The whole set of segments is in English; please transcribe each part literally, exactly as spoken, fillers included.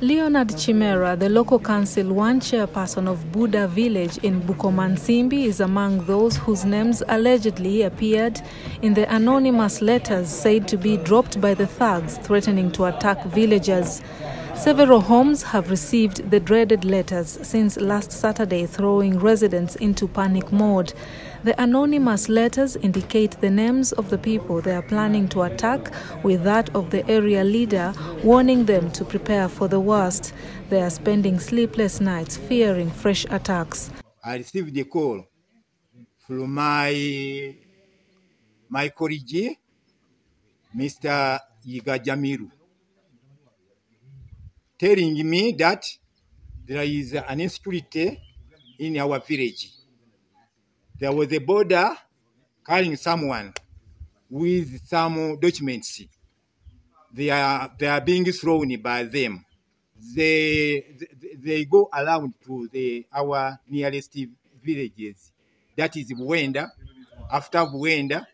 Leonard Chimera, the local council one chairperson of Buddha Village in Bukomansimbi, is among those whose names allegedly appeared in the anonymous letters said to be dropped by the thugs threatening to attack villagers. Several homes have received the dreaded letters since last Saturday, throwing residents into panic mode. The anonymous letters indicate the names of the people they are planning to attack, with that of the area leader warning them to prepare for the worst. They are spending sleepless nights fearing fresh attacks. I received a call from my, my colleague, Mister Yigajamiru, telling me that there is an insecurity in our village. There was a border carrying someone with some documents. They are, they are being thrown by them. They, they, they go around to the, our nearest villages. That is Wenda. After Wenda,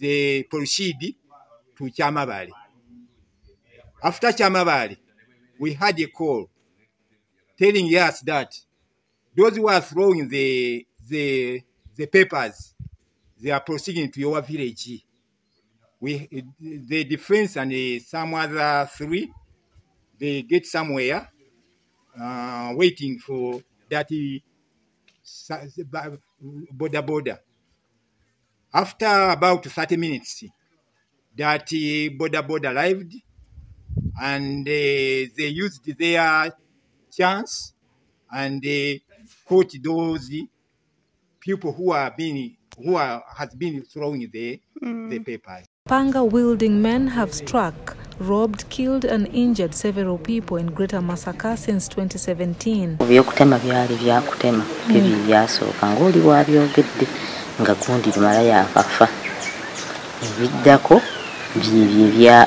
they proceed to Chamabari. After Chamabari, we had a call telling us that those who are throwing the, the, the papers, they are proceeding to your village. We, the defense and the, some other three, they get somewhere uh, waiting for that border border. After about thirty minutes, that border border arrived, and uh, they used their chance and they caught those people who are being who are has been throwing the mm. the papers. Panga wielding men have struck, robbed, killed, and injured several people in Greater Masaka since twenty seventeen.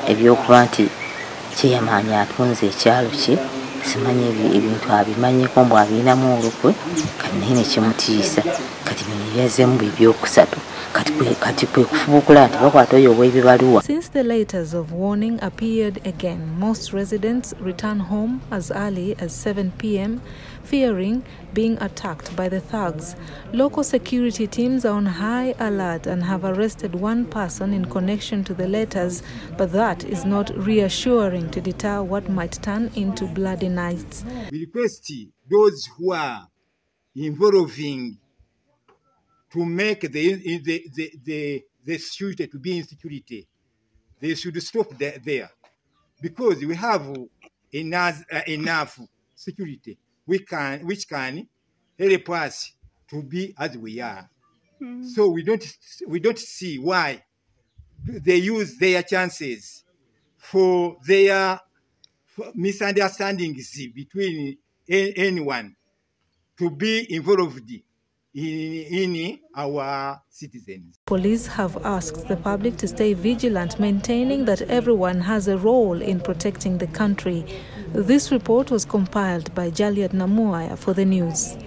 Mm. Cheyamanya atunze ekyalo kye simanye ebintu abimanyeko mbu abirinamu olukwe kati nayine kyemutiisa kati bino ebyazemu ebyokusatu kati kati kwekufubukula nti bakwata oyo ow'ebibaluwa. Since the letters of warning appeared again, most residents return home as early as seven p m fearing being attacked by the thugs. Local security teams are on high alert and have arrested one person in connection to the letters, but that is not reassuring to deter what might turn into bloody nights. We request those who are involving to make the, the, the, the, the security to be in security. They should stop the, there because we have enough, uh, enough security. We can, which can help us to be as we are. Mm. So we don't, we don't see why they use their chances for their for misunderstandings between a, anyone to be involved in, in our citizens. Police have asked the public to stay vigilant, maintaining that everyone has a role in protecting the country. This report was compiled by Jaliat Namuwa for the news.